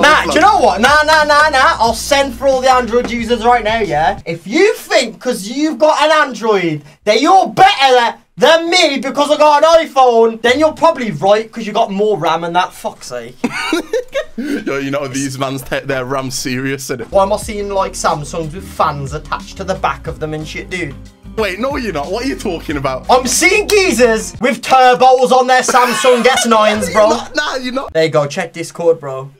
Matt, do you know what? Nah. I'll send for all the Android users right now, yeah? If you think, because you've got an Android, that you're better than me because I got an iPhone, then you're probably right, because you got more RAM and that, fuck's sake. Yo, you know, these man's take their RAM serious, innit? Why am I seeing, like, Samsungs with fans attached to the back of them and shit, dude? Wait, no, you're not. What are you talking about? I'm seeing geezers with turbos on their Samsung S9s, bro. Nah, you're not. There you go. Check Discord, bro.